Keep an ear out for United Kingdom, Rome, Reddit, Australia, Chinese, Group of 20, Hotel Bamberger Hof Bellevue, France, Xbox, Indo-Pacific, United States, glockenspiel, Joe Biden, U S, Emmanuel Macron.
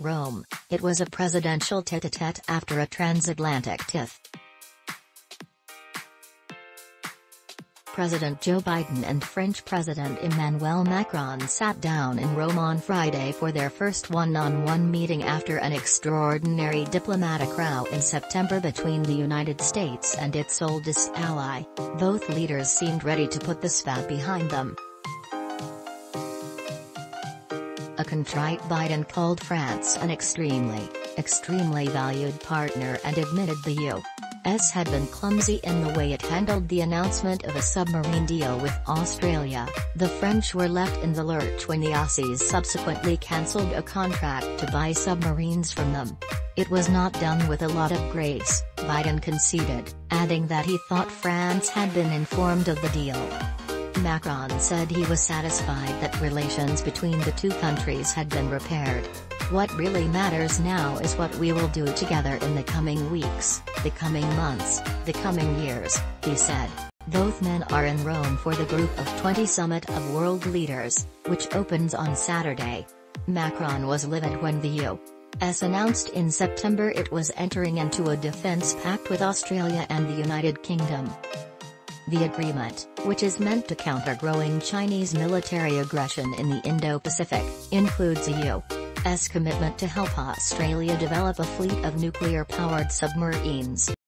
Rome, it was a presidential tête-à-tête after a transatlantic tiff. President Joe Biden and French President Emmanuel Macron sat down in Rome on Friday for their first one-on-one meeting after an extraordinary diplomatic row in September between the United States and its oldest ally. Both leaders seemed ready to put the spat behind them. A contrite Biden called France an extremely valued partner and admitted the U.S. had been clumsy in the way it handled the announcement of a submarine deal with Australia. The French were left in the lurch when the Aussies subsequently cancelled a contract to buy submarines from them. It was not done with a lot of grace, Biden conceded, adding that he thought France had been informed of the deal. Macron said he was satisfied that relations between the two countries had been repaired. What really matters now is what we will do together in the coming weeks, the coming months, the coming years, he said. Both men are in Rome for the Group of 20 summit of world leaders, which opens on Saturday. Macron was livid when the U.S. announced in September it was entering into a defense pact with Australia and the United Kingdom. The agreement, which is meant to counter growing Chinese military aggression in the Indo-Pacific, includes a U.S. commitment to help Australia develop a fleet of nuclear-powered submarines.